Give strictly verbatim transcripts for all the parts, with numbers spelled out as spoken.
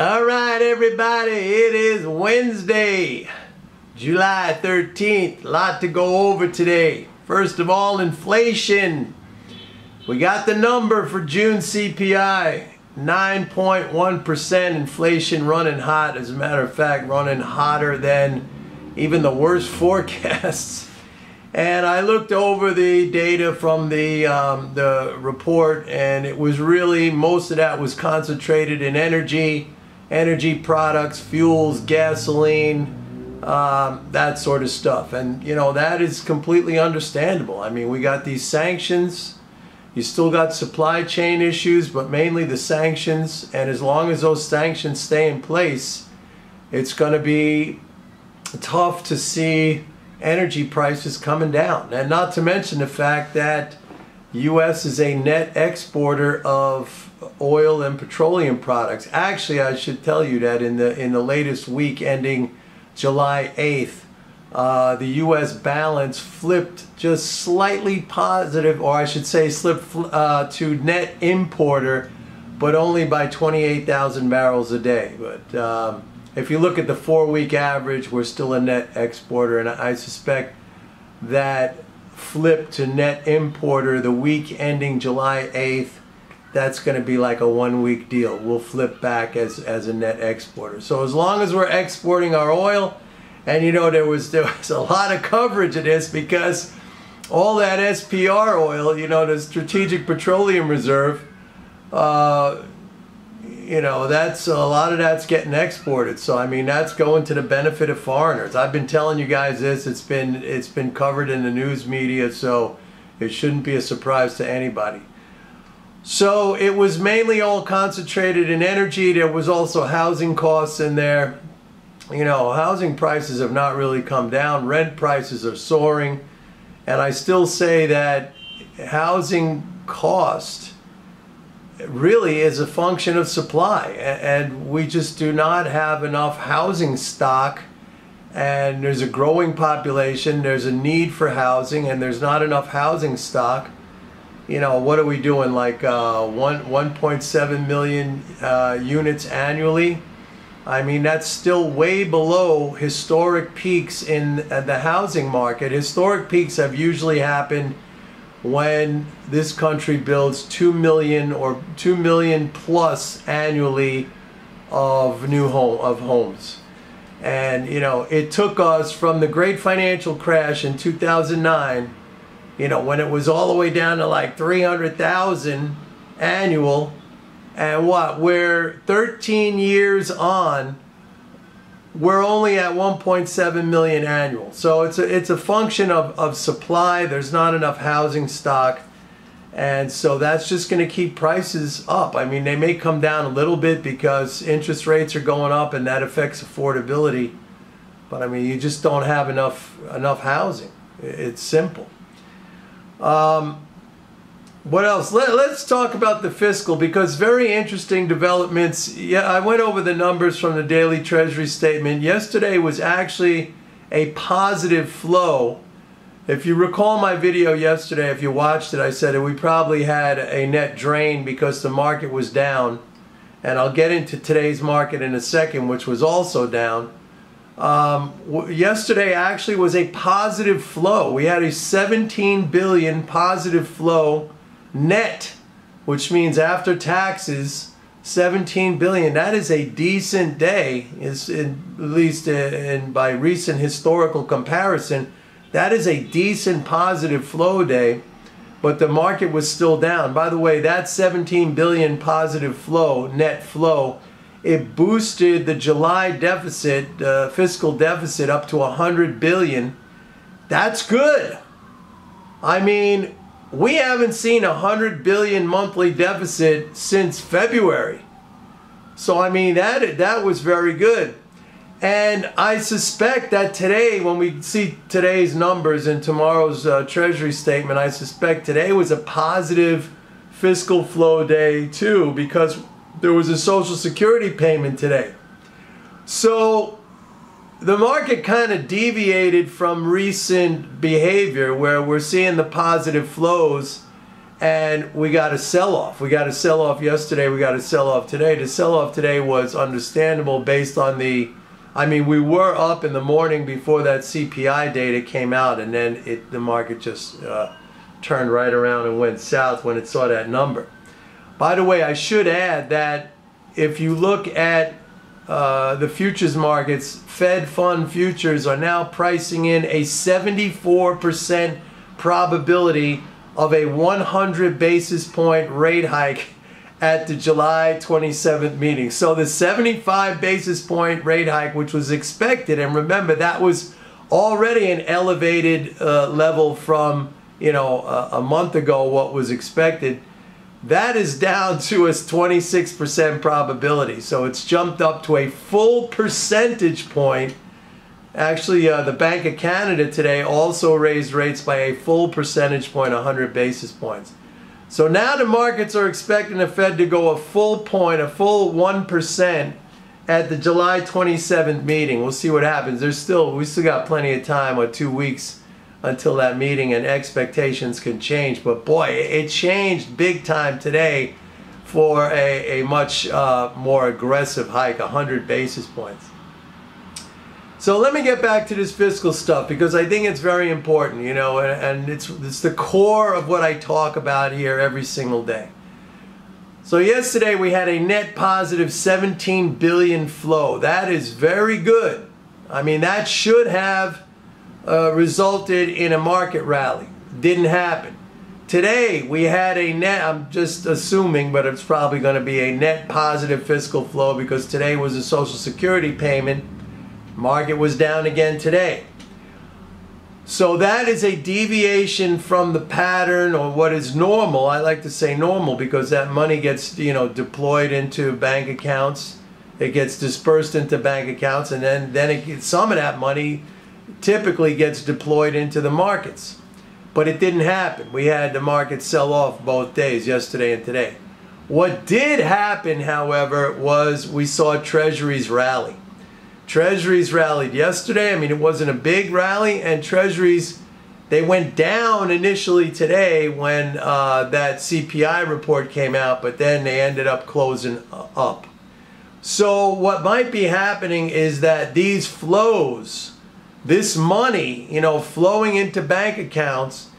All right, everybody, it is Wednesday, July thirteenth. A lot to go over today. First of all, inflation. We got the number for June C P I, nine point one percent inflation, running hot. As a matter of fact, running hotter than even the worst forecasts. And I looked over the data from the, um, the report, and it was really, most of that was concentrated in energy, energy products, fuels, gasoline, um, that sort of stuff. And, you know, that is completely understandable. I mean, we got these sanctions, you still got supply chain issues, but mainly the sanctions. And as long as those sanctions stay in place, it's going to be tough to see energy prices coming down, and not to mention the fact that U S is a net exporter of oil and petroleum products. Actually, I should tell you that in the in the latest week ending July eighth, uh, the U S balance flipped just slightly positive, or I should say slipped uh, to net importer, but only by twenty-eight thousand barrels a day. But um, if you look at the four-week average, we're still a net exporter, and I suspect that flip to net importer the week ending July eighth, that's going to be like a one-week deal. We'll flip back as, as a net exporter. So as long as we're exporting our oil, and you know, there was, there was a lot of coverage of this because all that S P R oil, you know, the Strategic Petroleum Reserve, uh, you know, that's a lot of that's getting exported. So I mean, that's going to the benefit of foreigners. I've been telling you guys this. It's been it's been covered in the news media, so it shouldn't be a surprise to anybody. So it was mainly all concentrated in energy. There was also housing costs in there. You know, housing prices have not really come down. Rent prices are soaring, and I still say that housing cost really is a function of supply, and we just do not have enough housing stock, and there's a growing population, there's a need for housing, and there's not enough housing stock. You know, what are we doing, like uh, one, 1.7 million uh, units annually? I mean, that's still way below historic peaks in the housing market. Historic peaks have usually happened when this country builds two million or two million plus annually of new home of homes. And you know, it took us from the great financial crash in two thousand nine, you know, when it was all the way down to like three hundred thousand annual, and what, we're thirteen years on, we're only at one point seven million annual. So it's a, it's a function of, of supply. There's not enough housing stock, and so that's just going to keep prices up. I mean, they may come down a little bit because interest rates are going up, and that affects affordability, but I mean, you just don't have enough enough housing. It's simple. Um, what else? Let, let's talk about the fiscal, because very interesting developments. Yeah, I went over the numbers from the daily Treasury statement. Yesterday was actually a positive flow. If you recall my video yesterday, if you watched it, I said that we probably had a net drain because the market was down, and I'll get into today's market in a second, which was also down. Um, w yesterday actually was a positive flow. We had a seventeen billion positive flow net, which means after taxes, seventeen billion. That is a decent day, is in, at least in, in, by recent historical comparison. That is a decent positive flow day, but the market was still down. By the way, that seventeen billion positive flow, net flow, it boosted the July deficit, uh, fiscal deficit, up to one hundred billion. That's good. I mean, we haven't seen a hundred billion monthly deficit since February. So I mean, that that was very good. And I suspect that today, when we see today's numbers and tomorrow's uh, Treasury statement, I suspect today was a positive fiscal flow day too, because there was a Social Security payment today. So the market kind of deviated from recent behavior, where we're seeing the positive flows, and we got a sell-off. We got a sell-off yesterday, we got a sell-off today. The sell-off today was understandable based on the, I mean, we were up in the morning before that C P I data came out, and then it, the market just uh, turned right around and went south when it saw that number. By the way, I should add that if you look at uh, the futures markets, Fed fund futures are now pricing in a seventy-four percent probability of a one hundred basis point rate hike at the July twenty-seventh meeting. So the seventy-five basis point rate hike, which was expected, and remember that was already an elevated uh, level from, you know, uh, a month ago what was expected, that is down to a twenty-six percent probability. So it's jumped up to a full percentage point. Actually, uh, the Bank of Canada today also raised rates by a full percentage point, one hundred basis points. So now the markets are expecting the Fed to go a full point, a full one percent at the July twenty-seventh meeting. We'll see what happens. There's still, we still got plenty of time, or two weeks until that meeting, and expectations can change. But boy, it changed big time today for a, a much uh, more aggressive hike, one hundred basis points. So let me get back to this fiscal stuff, because I think it's very important, you know, and, and it's, it's the core of what I talk about here every single day. So yesterday we had a net positive seventeen billion flow. That is very good. I mean, that should have uh, resulted in a market rally. Didn't happen. Today we had a net, I'm just assuming, but it's probably going to be a net positive fiscal flow, because today was a Social Security payment. Market was down again today. So that is a deviation from the pattern, or what is normal. I like to say normal because that money gets, you know, deployed into bank accounts. It gets dispersed into bank accounts, and then, then it gets, some of that money typically gets deployed into the markets. But it didn't happen. We had the market sell off both days, yesterday and today. What did happen, however, was we saw Treasuries rally. Treasuries rallied yesterday. I mean, it wasn't a big rally, and Treasuries, they went down initially today when uh, that C P I report came out, but then they ended up closing up. So what might be happening is that these flows, this money, you know, flowing into bank accounts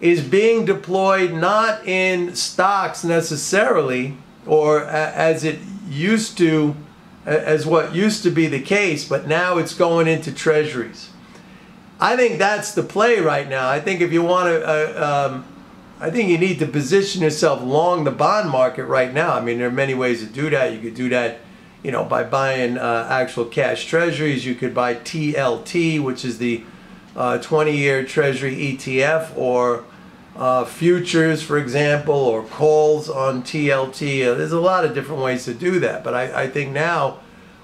is being deployed not in stocks necessarily, or as it used to, as what used to be the case, but now it's going into Treasuries. I think that's the play right now. I think if you want to, uh, um, I think you need to position yourself long the bond market right now. I mean, there are many ways to do that. You could do that, you know, by buying uh, actual cash Treasuries. You could buy T L T, which is the uh, twenty-year Treasury E T F, or uh, futures, for example, or calls on T L T. Uh, there's a lot of different ways to do that, but I, I think now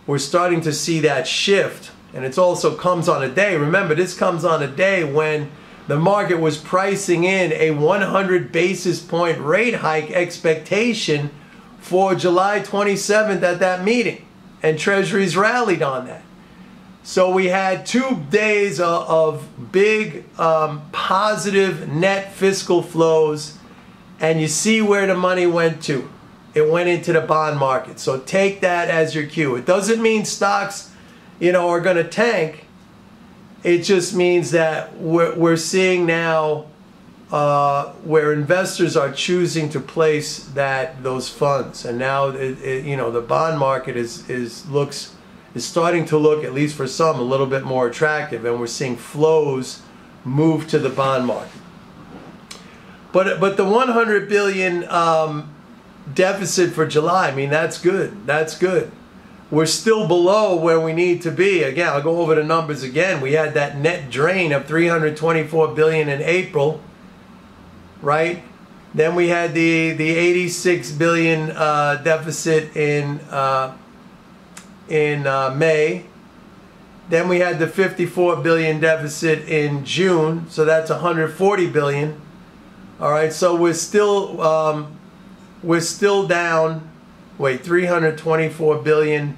we're starting to see that shift, and it also comes on a day. Remember, this comes on a day when the market was pricing in a one hundred basis point rate hike expectation for July twenty-seventh at that meeting, and Treasuries rallied on that. So we had two days of big um, positive net fiscal flows, and you see where the money went to. It went into the bond market. So take that as your cue. It doesn't mean stocks, you know, are going to tank. It just means that we're, we're seeing now uh, where investors are choosing to place that those funds, and now it, it, you know, the bond market is is looks. is starting to look, at least for some, a little bit more attractive, and we're seeing flows move to the bond market. But but the one hundred billion um, deficit for July, I mean, that's good. That's good. We're still below where we need to be. Again, I'll go over the numbers again. We had that net drain of three hundred twenty-four billion in April, right? Then we had the the eighty-six billion uh, deficit in. Uh, in uh, May. Then we had the fifty-four billion deficit in June, so that's one hundred forty billion. All right, so we're still um, we're still down, wait, three hundred twenty-four billion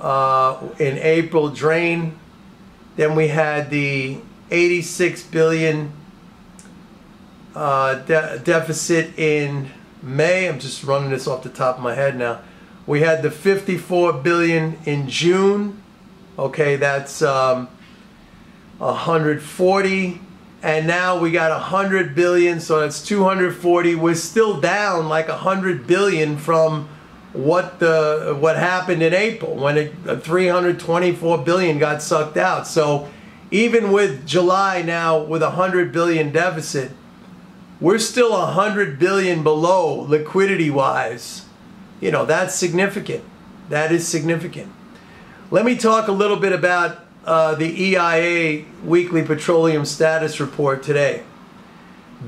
uh, in April drain. Then we had the eighty-six billion uh, de deficit in May. I'm just running this off the top of my head now. We had the fifty-four billion dollars in June. Okay, that's um, one hundred forty, and now we got one hundred billion, so that's two hundred forty. We're still down like one hundred billion from what the what happened in April when it, uh, three hundred twenty-four billion got sucked out. So even with July now with one hundred billion deficit, we're still one hundred billion below liquidity wise. You know, that's significant. That is significant. Let me talk a little bit about uh, the E I A weekly petroleum status report today.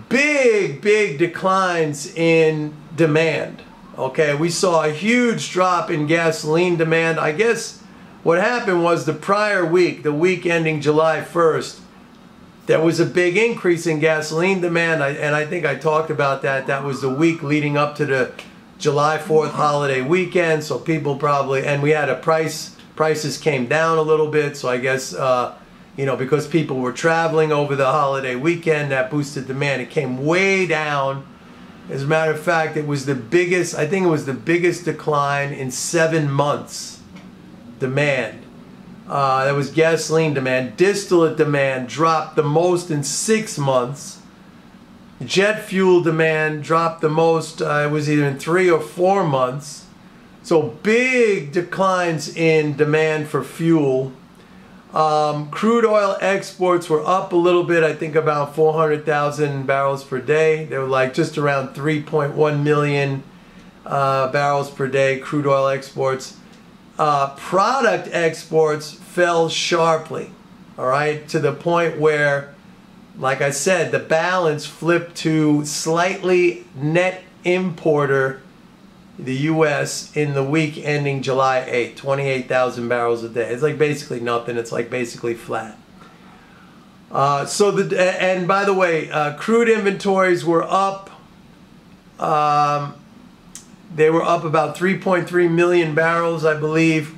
Big, big declines in demand. Okay, we saw a huge drop in gasoline demand. I guess what happened was the prior week, the week ending July first, there was a big increase in gasoline demand, and I think I talked about that. That was the week leading up to the July fourth holiday weekend, so people probably, and we had a price, prices came down a little bit, so I guess, uh, you know, because people were traveling over the holiday weekend, that boosted demand. It came way down. As a matter of fact, it was the biggest, I think it was the biggest decline in seven months, demand. Uh, that was gasoline demand. Distillate demand dropped the most in six months. Jet fuel demand dropped the most, uh, it was either in three or four months. So big declines in demand for fuel. Um, crude oil exports were up a little bit, I think about four hundred thousand barrels per day. They were like just around three point one million uh, barrels per day, crude oil exports. Uh, product exports fell sharply, all right, to the point where, like I said, the balance flipped to slightly net importer, the U S, in the week ending July eighth, twenty-eight thousand barrels a day. It's like basically nothing. It's like basically flat. Uh, so the and by the way, uh, crude inventories were up. Um, they were up about three point three million barrels, I believe,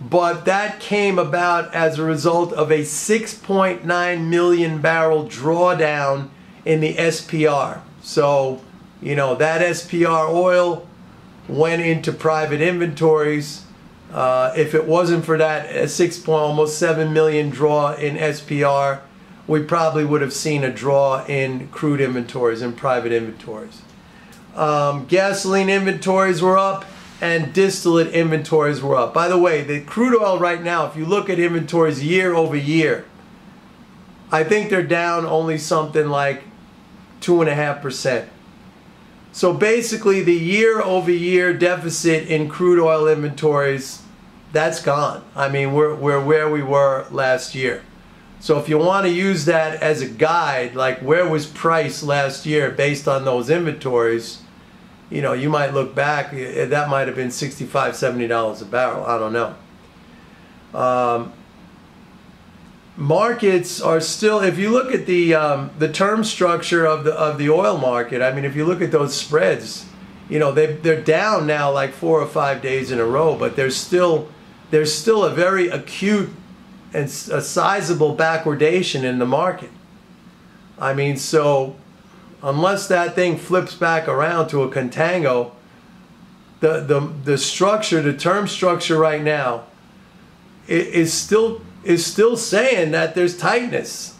but that came about as a result of a six point nine million barrel drawdown in the S P R. So, you know, that S P R oil went into private inventories. Uh, if it wasn't for that a six point almost seven million draw in S P R, we probably would have seen a draw in crude inventories and in private inventories. Um, gasoline inventories were up and distillate inventories were up. By the way, the crude oil right now, if you look at inventories year over year, I think they're down only something like two and a half percent. So basically the year-over-year deficit in crude oil inventories, that's gone. I mean, we're, we're where we were last year. So if you want to use that as a guide, like where was price last year based on those inventories, you know, you might look back, that might have been sixty-five, seventy dollars a barrel. I don't know. Um, markets are still, if you look at the um, the term structure of the of the oil market, I mean, if you look at those spreads, you know, they they're down now like four or five days in a row, but there's still there's still a very acute and a sizable backwardation in the market. I mean, so unless that thing flips back around to a contango, the the the structure, the term structure right now is still is still saying that there's tightness.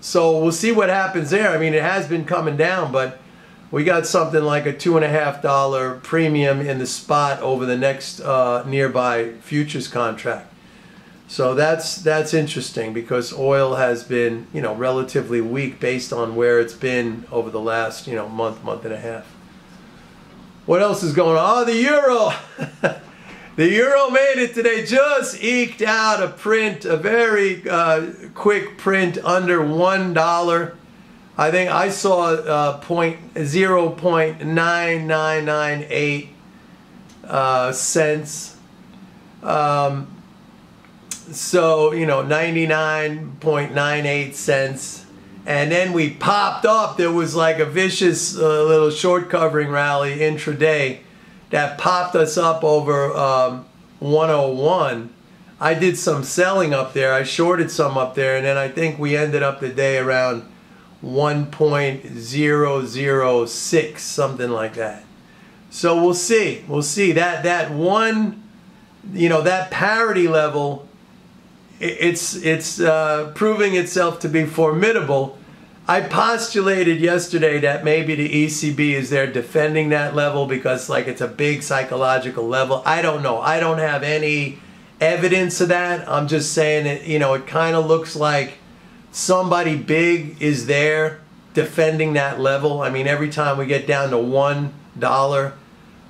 So we'll see what happens there. I mean, it has been coming down, but we got something like a two and a half dollar premium in the spot over the next uh, nearby futures contract. So that's that's interesting because oil has been, you know, relatively weak based on where it's been over the last, you know, month, month and a half. What else is going on? Oh, the euro. The euro made it today, just eked out a print, a very uh, quick print under one dollar. I think I saw uh, point zero point nine nine nine eight uh, cents. Um, so, you know, ninety-nine point nine eight cents. And then we popped up. There was like a vicious uh, little short covering rally intraday that popped us up over um, one oh one. I did some selling up there. I shorted some up there, and then I think we ended up the day around one point zero zero six, something like that. So we'll see. We'll see that that one, you know, that parity level, it's it's uh, proving itself to be formidable. I postulated yesterday that maybe the E C B is there defending that level because, like, it's a big psychological level. I don't know. I don't have any evidence of that. I'm just saying that, you know, it kind of looks like somebody big is there defending that level. I mean, every time we get down to one dollar,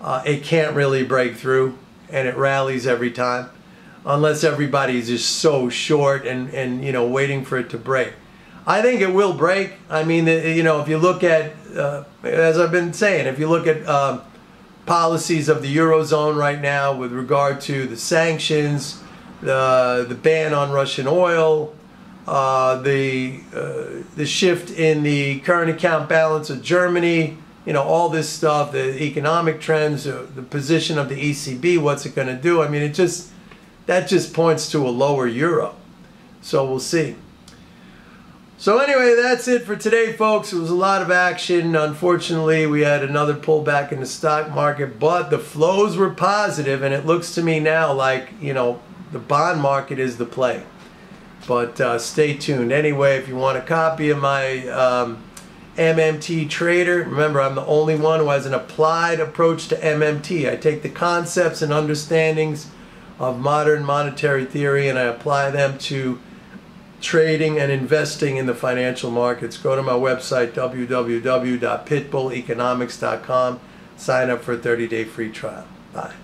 uh, it can't really break through, and it rallies every time, unless everybody's just so short and and you know waiting for it to break. I think it will break. I mean, you know, if you look at, uh, as I've been saying, if you look at uh, policies of the Eurozone right now with regard to the sanctions, the, the ban on Russian oil, uh, the, uh, the shift in the current account balance of Germany, you know, all this stuff, the economic trends, the position of the E C B, what's it going to do? I mean, it just, that just points to a lower euro. So we'll see. So anyway, that's it for today, folks. It was a lot of action. Unfortunately, we had another pullback in the stock market, but the flows were positive, and it looks to me now like, you know, the bond market is the play. But uh, stay tuned. Anyway, if you want a copy of my um, M M T Trader, remember, I'm the only one who has an applied approach to M M T. I take the concepts and understandings of modern monetary theory, and I apply them to trading and investing in the financial markets. Go to my website, w w w dot pitbull economics dot com. Sign up for a thirty day free trial. Bye.